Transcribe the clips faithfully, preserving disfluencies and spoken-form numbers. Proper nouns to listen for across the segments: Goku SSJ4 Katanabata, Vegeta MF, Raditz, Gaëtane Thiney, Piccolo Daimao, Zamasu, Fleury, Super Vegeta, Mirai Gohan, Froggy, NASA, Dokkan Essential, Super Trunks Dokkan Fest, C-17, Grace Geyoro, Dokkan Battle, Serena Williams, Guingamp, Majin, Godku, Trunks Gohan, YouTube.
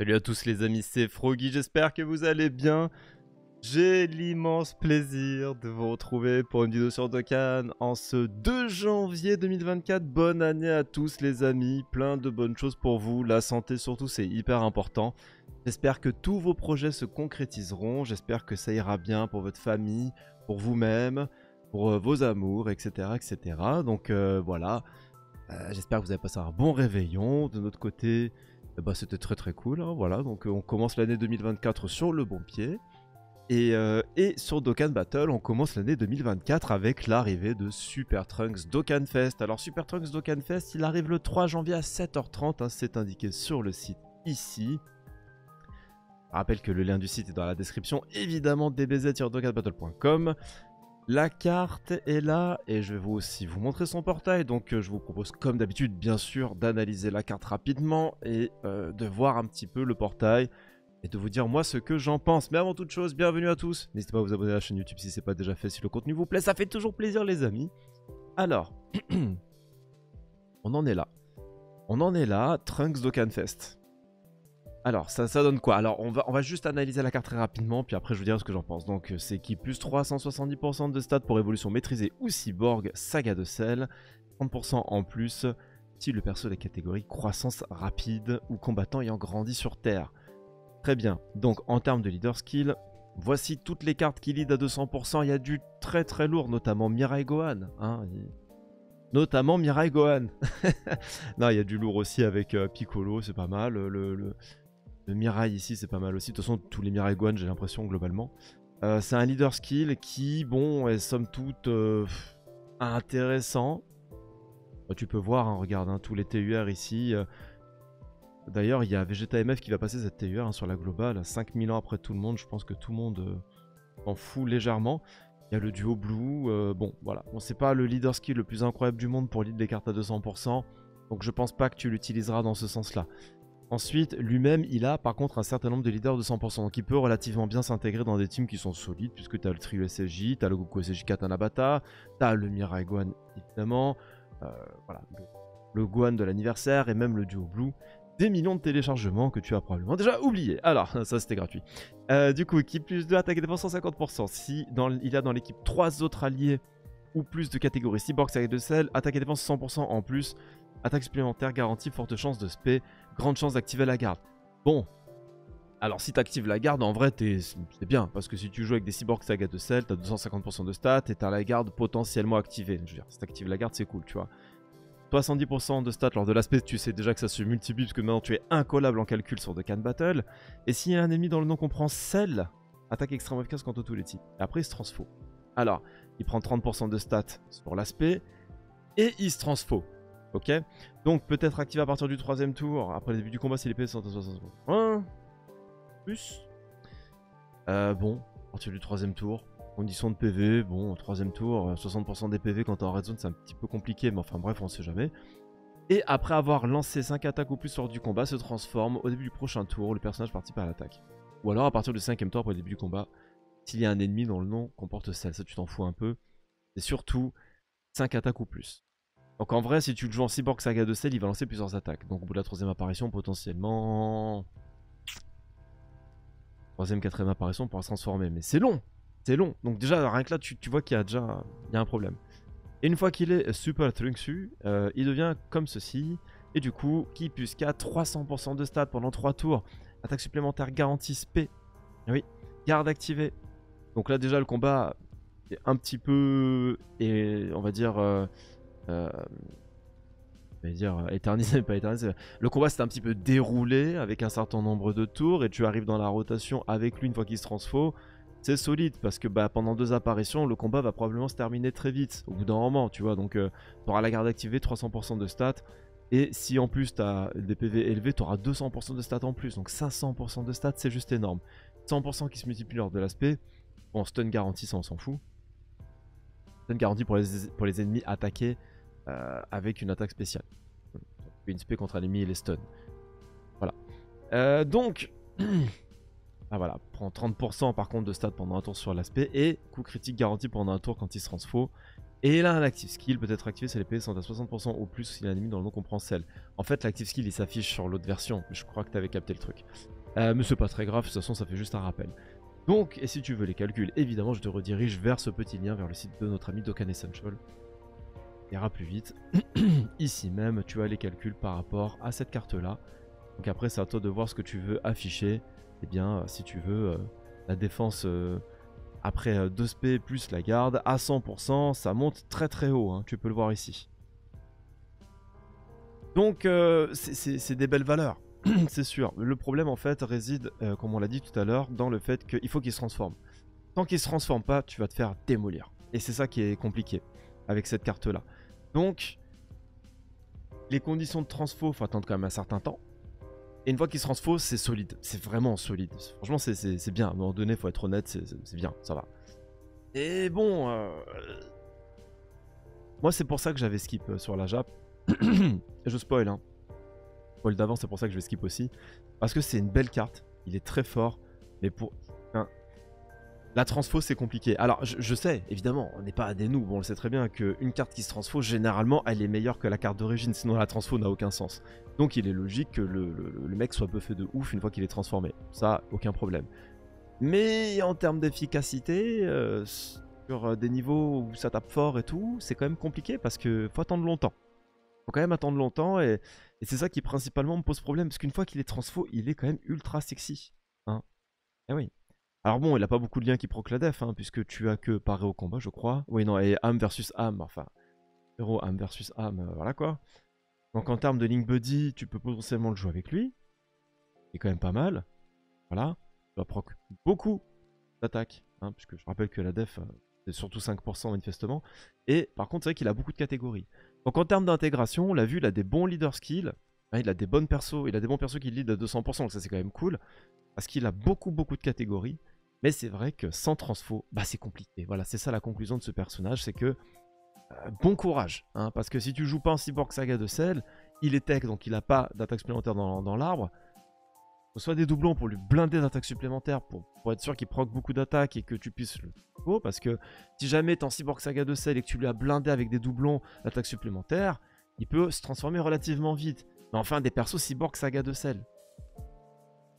Salut à tous les amis, c'est Froggy, j'espère que vous allez bien. J'ai l'immense plaisir de vous retrouver pour une vidéo sur Dokkan en ce deux janvier deux mille vingt-quatre. Bonne année à tous les amis, plein de bonnes choses pour vous, la santé surtout c'est hyper important. J'espère que tous vos projets se concrétiseront, j'espère que ça ira bien pour votre famille, pour vous-même, pour vos amours, et cetera et cetera. Donc euh, voilà, euh, j'espère que vous avez passé un bon réveillon. De notre côté, euh, bah, c'était très très cool, hein, voilà. Donc euh, on commence l'année deux mille vingt-quatre sur le bon pied. Et, euh, et sur Dokkan Battle, on commence l'année deux mille vingt-quatre avec l'arrivée de Super Trunks Dokkan Fest. Alors Super Trunks Dokkan Fest, il arrive le trois janvier à sept heures trente, hein, c'est indiqué sur le site ici. Je rappelle que le lien du site est dans la description, évidemment d b z point dokkan battle point com. La carte est là et je vais vous aussi vous montrer son portail. Donc euh, je vous propose comme d'habitude bien sûr d'analyser la carte rapidement et euh, de voir un petit peu le portail. Et de vous dire moi ce que j'en pense. Mais avant toute chose, bienvenue à tous. N'hésitez pas à vous abonner à la chaîne YouTube si c'est pas déjà fait. Si le contenu vous plaît, ça fait toujours plaisir les amis. Alors, on en est là. On en est là, Trunks Dokkan Fest. Alors, ça, ça donne quoi? Alors, on va, on va juste analyser la carte très rapidement, puis après je vous dirai ce que j'en pense. Donc, c'est qui plus trois cent soixante-dix pour cent de stats pour évolution maîtrisée ou cyborg, saga de sel, trente pour cent en plus si le perso est la catégorie croissance rapide ou combattant ayant grandi sur Terre. Très bien, donc en termes de leader skill, voici toutes les cartes qui lead à deux cents pour cent, il y a du très très lourd, notamment Mirai Gohan. Hein, et... Notamment Mirai Gohan. Non, il y a du lourd aussi avec euh, Piccolo, c'est pas mal. Le, le, le Mirai ici, c'est pas mal aussi. De toute façon, tous les Mirai Gohan, j'ai l'impression, globalement. Euh, c'est un leader skill qui, bon, est somme toute euh, intéressant. Bah, tu peux voir, hein, regarde, hein, tous les T U R ici... Euh, D'ailleurs, il y a Vegeta M F qui va passer cette T U R hein, sur la globale, cinq mille ans après tout le monde, je pense que tout le monde euh, s'en fout légèrement. Il y a le duo Blue, euh, bon voilà, bon, c'est pas le leader skill le plus incroyable du monde pour lead les cartes à deux cents pour cent, donc je pense pas que tu l'utiliseras dans ce sens-là. Ensuite, lui-même, il a par contre un certain nombre de leaders de cent pour cent, donc il peut relativement bien s'intégrer dans des teams qui sont solides, puisque t'as le trio S S J, t'as le Goku S S J quatre Katanabata, t'as le Mirai Gohan évidemment, euh, voilà, le, le Gohan de l'anniversaire et même le duo Blue. Des millions de téléchargements que tu as probablement déjà oublié. Alors, ça c'était gratuit. Euh, du coup, qui plus deux attaque et défense cent cinquante pour cent. Si dans, il a dans l'équipe trois autres alliés ou plus de catégories cyborg, saga de sel, attaque et défense cent pour cent en plus, attaque supplémentaire garantie, forte chance de spé, grande chance d'activer la garde. Bon, alors si tu actives la garde, en vrai, t'es, c'est bien. Parce que si tu joues avec des cyborg, saga de sel, t'as deux cent cinquante pour cent de stats et t'as la garde potentiellement activée. Je veux dire, si t'actives la garde, c'est cool, tu vois. soixante-dix pour cent de stats lors de l'aspect, tu sais déjà que ça se multiplie parce que maintenant tu es incollable en calcul sur Dokkan Battle. Et s'il y a un ennemi dans le nom qu'on prend celle, attaque extrêmement efficace contre tous les types. Et après il se transfo. Alors, il prend trente pour cent de stats sur l'aspect et il se transfo. Ok. Donc peut-être activé à partir du troisième tour, après le début du combat si l'épée est cent soixante-dix pour cent. Plus. Euh, bon, à partir du troisième tour. Conditions de P V, bon, au troisième tour, soixante pour cent des P V quand t'es en red zone, c'est un petit peu compliqué, mais enfin bref, on sait jamais. Et après avoir lancé cinq attaques ou plus lors du combat, se transforme au début du prochain tour, le personnage participe à l'attaque. Ou alors à partir du cinquième tour, après le début du combat, s'il y a un ennemi dont le nom comporte celle, ça tu t'en fous un peu. Et surtout, cinq attaques ou plus. Donc en vrai, si tu le joues en cyborg saga de sel, il va lancer plusieurs attaques. Donc au bout de la troisième apparition, potentiellement... Troisième, quatrième apparition, on pourra se transformer, mais c'est long. C'est long, donc déjà rien que là tu, tu vois qu'il y a déjà il y a un problème. Et une fois qu'il est Super Trunks, euh, il devient comme ceci. Et du coup, qui plus qu'à trois cents pour cent de stats pendant trois tours. Attaque supplémentaire garantie spé. Oui, garde activée. Donc là déjà le combat est un petit peu, et on va dire, euh, euh, on va dire euh, éternisé, pas éternisé. Le combat s'est un petit peu déroulé avec un certain nombre de tours. Et tu arrives dans la rotation avec lui une fois qu'il se transfo. C'est solide parce que bah, pendant deux apparitions, le combat va probablement se terminer très vite, au bout d'un moment, tu vois. Donc, euh, tu auras la garde activée, trois cents pour cent de stats. Et si en plus tu as des P V élevés, tu auras deux cents pour cent de stats en plus. Donc, cinq cents pour cent de stats, c'est juste énorme. cent pour cent qui se multiplie lors de l'aspect. Bon, stun garantie, ça on s'en fout. Stun garantie pour les, pour les ennemis attaqués euh, avec une attaque spéciale. Une spé contre l'ennemi et les stuns. Voilà. Euh, donc. Ah voilà, prend trente pour cent par contre de stats pendant un tour sur l'aspect et coup critique garanti pendant un tour quand il se transfo. Et là, un active skill peut être activé si les P S sont à soixante pour cent ou plus, s'il y a un limite dans le nom qu'on prend celle. En fait, l'active skill il s'affiche sur l'autre version, je crois que tu avais capté le truc. Euh, mais c'est pas très grave, de toute façon ça fait juste un rappel. Donc, et si tu veux les calculs, évidemment je te redirige vers ce petit lien, vers le site de notre ami Dokkan Essential. Il ira plus vite. Ici même, tu as les calculs par rapport à cette carte-là. Donc après, c'est à toi de voir ce que tu veux afficher. Et eh bien, si tu veux, euh, la défense... Euh, Après euh, deux S P plus la garde, à cent pour cent, ça monte très très haut, hein, tu peux le voir ici. Donc euh, c'est des belles valeurs, c'est sûr. Le problème en fait réside, euh, comme on l'a dit tout à l'heure, dans le fait qu'il faut qu'il se transforme. Tant qu'il ne se transforme pas, tu vas te faire démolir. Et c'est ça qui est compliqué avec cette carte-là. Donc, les conditions de transfo, il faut attendre quand même un certain temps. Et une fois qu'il se transfo, c'est solide, c'est vraiment solide. Franchement, c'est bien, à un moment donné, faut être honnête, c'est bien, ça va. Et bon, euh... moi c'est pour ça que j'avais skip sur la Jap. Je spoil, hein. Spoil d'avance, c'est pour ça que je vais skip aussi. Parce que c'est une belle carte, il est très fort, mais pour... Enfin, la transfo, c'est compliqué. Alors, je, je sais, évidemment, on n'est pas à des noobs, on le sait très bien qu'une carte qui se transfo, généralement, elle est meilleure que la carte d'origine, sinon la transfo n'a aucun sens. Donc il est logique que le, le, le mec soit buffé de ouf une fois qu'il est transformé. Ça, aucun problème. Mais en termes d'efficacité, euh, sur des niveaux où ça tape fort et tout, c'est quand même compliqué parce que faut attendre longtemps. Faut quand même attendre longtemps et, et c'est ça qui principalement me pose problème. Parce qu'une fois qu'il est transfo, il est quand même ultra sexy. Hein. Eh oui. Alors bon, il a pas beaucoup de liens qui proc la def, hein, puisque tu as que paré au combat, je crois. Oui, non, et âme versus âme, enfin, héros âme versus âme, euh, voilà quoi. Donc en termes de Link Buddy, tu peux potentiellement le jouer avec lui. C'est quand même pas mal. Voilà. Tu vas proc beaucoup d'attaques. Hein, puisque je rappelle que la def, c'est surtout cinq pour cent manifestement. Et par contre, c'est vrai qu'il a beaucoup de catégories. Donc en termes d'intégration, on l'a vu, il a des bons leader skills. Hein, il a des bonnes persos. Il a des bons persos qui lead à deux cents pour cent. Donc ça, c'est quand même cool. Parce qu'il a beaucoup, beaucoup de catégories. Mais c'est vrai que sans transfo, bah, c'est compliqué. Voilà, c'est ça la conclusion de ce personnage. C'est que... Euh, bon courage, hein, parce que si tu joues pas en Cyborg Saga de Cell, il est tech donc il n'a pas d'attaque supplémentaire dans, dans l'arbre. Il faut soit des doublons pour lui blinder d'attaques supplémentaires pour, pour être sûr qu'il proc beaucoup d'attaques et que tu puisses le go. Parce que si jamais tu es en Cyborg Saga de Cell et que tu lui as blindé avec des doublons d'attaques supplémentaires, il peut se transformer relativement vite. Mais enfin, des persos Cyborg Saga de Cell.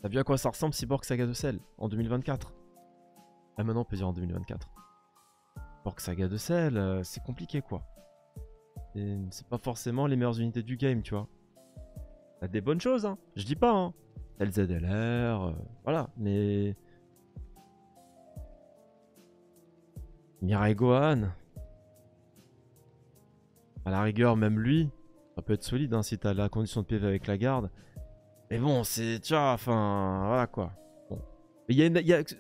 T'as vu à quoi ça ressemble Cyborg Saga de Cell en deux mille vingt-quatre? Là maintenant on peut dire en deux mille vingt-quatre. Cyborg Saga de Cell, euh, c'est compliqué quoi. C'est pas forcément les meilleures unités du game, tu vois. T'as des bonnes choses, hein. Je dis pas, hein. T'as le Z L R, euh, voilà, mais... Mirai Gohan. À la rigueur, même lui, ça peut être solide, hein, si t'as la condition de P V avec la garde. Mais bon, c'est... Tu vois, enfin... Voilà quoi.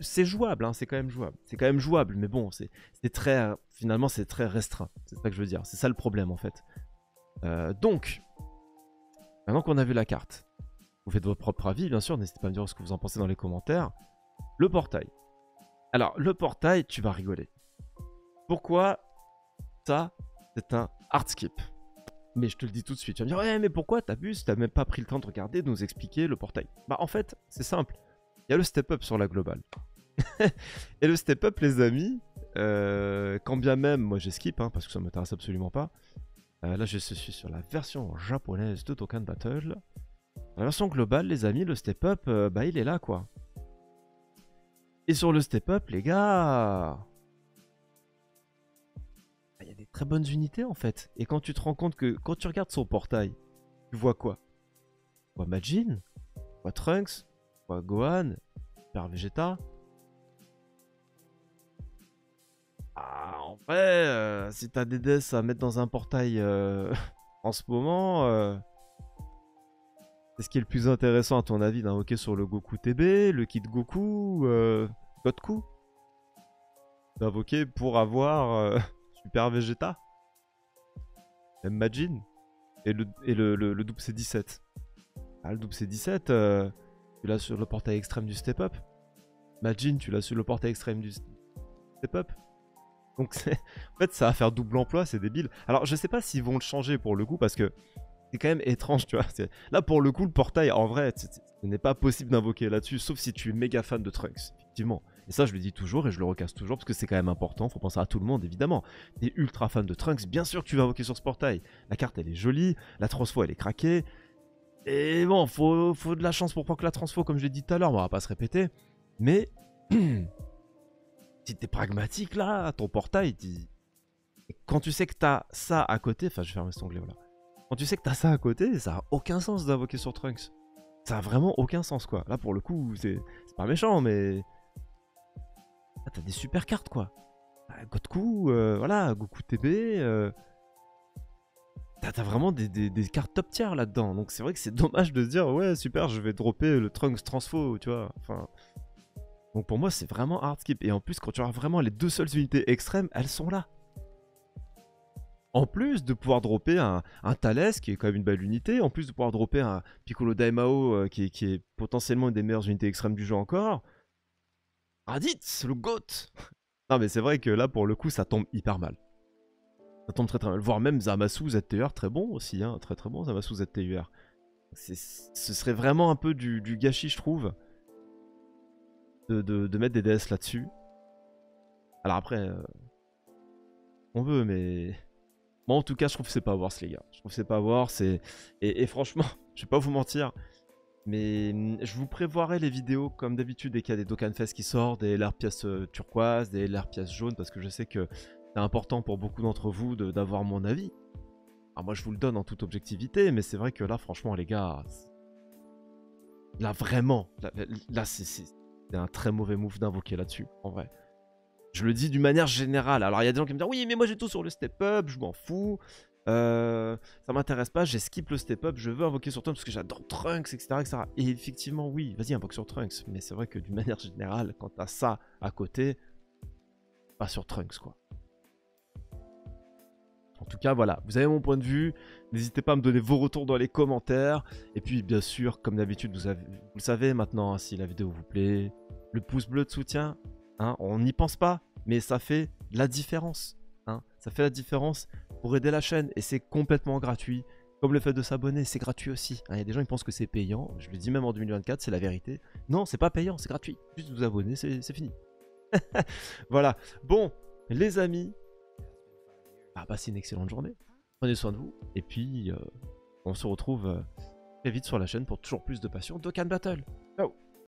C'est jouable, hein, c'est quand même jouable. C'est quand même jouable, mais bon, c'est très... Finalement, c'est très restreint. C'est ça que je veux dire. C'est ça le problème, en fait. Euh, donc, maintenant qu'on a vu la carte, vous faites votre propre avis, bien sûr. N'hésitez pas à me dire ce que vous en pensez dans les commentaires. Le portail. Alors, le portail, tu vas rigoler. Pourquoi ça, c'est un hard skip? Mais je te le dis tout de suite. Tu vas me dire, ouais, mais pourquoi t'abuses? T'as même pas pris le temps de regarder, de nous expliquer le portail. Bah, en fait, c'est simple. Il y a le step-up sur la globale. Et le step-up, les amis, euh, quand bien même, moi j'ai skip, hein, parce que ça ne m'intéresse absolument pas. Euh, là, je suis sur la version japonaise de Dokkan Battle. La version globale, les amis, le step-up, euh, bah il est là, quoi. Et sur le step-up, les gars... Il y a des très bonnes unités, en fait. Et quand tu te rends compte que, quand tu regardes son portail, tu vois quoi? Tu vois Majin, tu vois Trunks, Gohan, Super Vegeta. Ah, en vrai, euh, si t'as des D S à mettre dans un portail euh, en ce moment, euh, c'est ce qui est le plus intéressant à ton avis d'un hockey sur le Goku T B, le Kid Goku, euh, Godku, d'invoquer pour avoir euh, Super Vegeta, même Majin, et le, et le, le, le double C dix-sept. Ah, le double C dix-sept. Euh, Tu l'as sur le portail extrême du step-up. Majin, tu l'as sur le portail extrême du step-up. Donc, en fait, ça va faire double emploi, c'est débile. Alors, je sais pas s'ils vont le changer pour le coup, parce que c'est quand même étrange, tu vois. Là, pour le coup, le portail, en vrai, ce n'est pas possible d'invoquer là-dessus, sauf si tu es méga fan de Trunks, effectivement. Et ça, je le dis toujours et je le recasse toujours parce que c'est quand même important. Faut penser à tout le monde, évidemment. T'es ultra fan de Trunks, bien sûr que tu vas invoquer sur ce portail. La carte, elle est jolie. La transfo, elle est craquée. Et bon, faut, faut de la chance pour proc la transfo, comme je l'ai dit tout à l'heure. On va pas se répéter. Mais si t'es pragmatique là, ton portail, quand tu sais que t'as ça à côté, enfin, je vais fermer cet onglet, voilà. Quand tu sais que t'as ça à côté, ça a aucun sens d'invoquer sur Trunks. Ça a vraiment aucun sens, quoi. Là, pour le coup, c'est pas méchant, mais... Ah, t'as des super cartes, quoi. Ah, Godku, euh, voilà, Goku T B... Euh... T'as vraiment des, des, des cartes top tier là-dedans. Donc c'est vrai que c'est dommage de se dire, ouais, super, je vais dropper le Trunks Transfo, tu vois. Enfin... Donc pour moi, c'est vraiment hard skip. Et en plus, quand tu auras vraiment les deux seules unités extrêmes, elles sont là. En plus de pouvoir dropper un, un Thales, qui est quand même une belle unité, en plus de pouvoir dropper un Piccolo Daimao, euh, qui, qui est potentiellement une des meilleures unités extrêmes du jeu encore, Raditz, le GOAT. Non mais c'est vrai que là, pour le coup, ça tombe hyper mal. Ça tombe très très mal, voire même Zamasu Z T U R, très bon aussi, hein, très très bon Zamasu Z T U R. Ce serait vraiment un peu du, du gâchis, je trouve, de, de, de mettre des D S là-dessus. Alors après, euh, on veut, mais... Moi, en tout cas, je trouve que c'est pas worth, les gars. Je trouve que c'est pas worth. Et, et franchement, je vais pas vous mentir, mais je vous prévoirai les vidéos comme d'habitude dès qu'il y a des Dokkan Fest qui sortent, des L R pièces turquoise, des L R pièces jaunes, parce que je sais que c'est important pour beaucoup d'entre vous d'avoir de, mon avis. Alors moi, je vous le donne en toute objectivité, mais c'est vrai que là, franchement, les gars, là vraiment, là, là c'est un très mauvais move d'invoquer là-dessus, en vrai. Je le dis d'une manière générale. Alors, il y a des gens qui me disent « Oui, mais moi, j'ai tout sur le step-up, je m'en fous. Euh, ça m'intéresse pas, j'ai skip le step-up, je veux invoquer sur Trunks parce que j'adore Trunks, et cetera et cetera » Et effectivement, oui, vas-y, invoque sur Trunks. Mais c'est vrai que d'une manière générale, quand t'as ça à côté, pas sur Trunks, quoi. En tout cas, voilà, vous avez mon point de vue. N'hésitez pas à me donner vos retours dans les commentaires. Et puis, bien sûr, comme d'habitude, vous, vous le savez maintenant, hein, si la vidéo vous plaît, le pouce bleu de soutien. Hein, on n'y pense pas, mais ça fait la différence. Hein. Ça fait la différence pour aider la chaîne et c'est complètement gratuit. Comme le fait de s'abonner, c'est gratuit aussi. Il y a des gens qui pensent que c'est payant. Je le dis même en deux mille vingt-quatre, c'est la vérité. Non, c'est pas payant, c'est gratuit. Juste vous abonner, c'est fini. Voilà. Bon, les amis, bah, passez une excellente journée. Prenez soin de vous. Et puis, euh, on se retrouve euh, très vite sur la chaîne pour toujours plus de passion. Dokkan Battle. Ciao.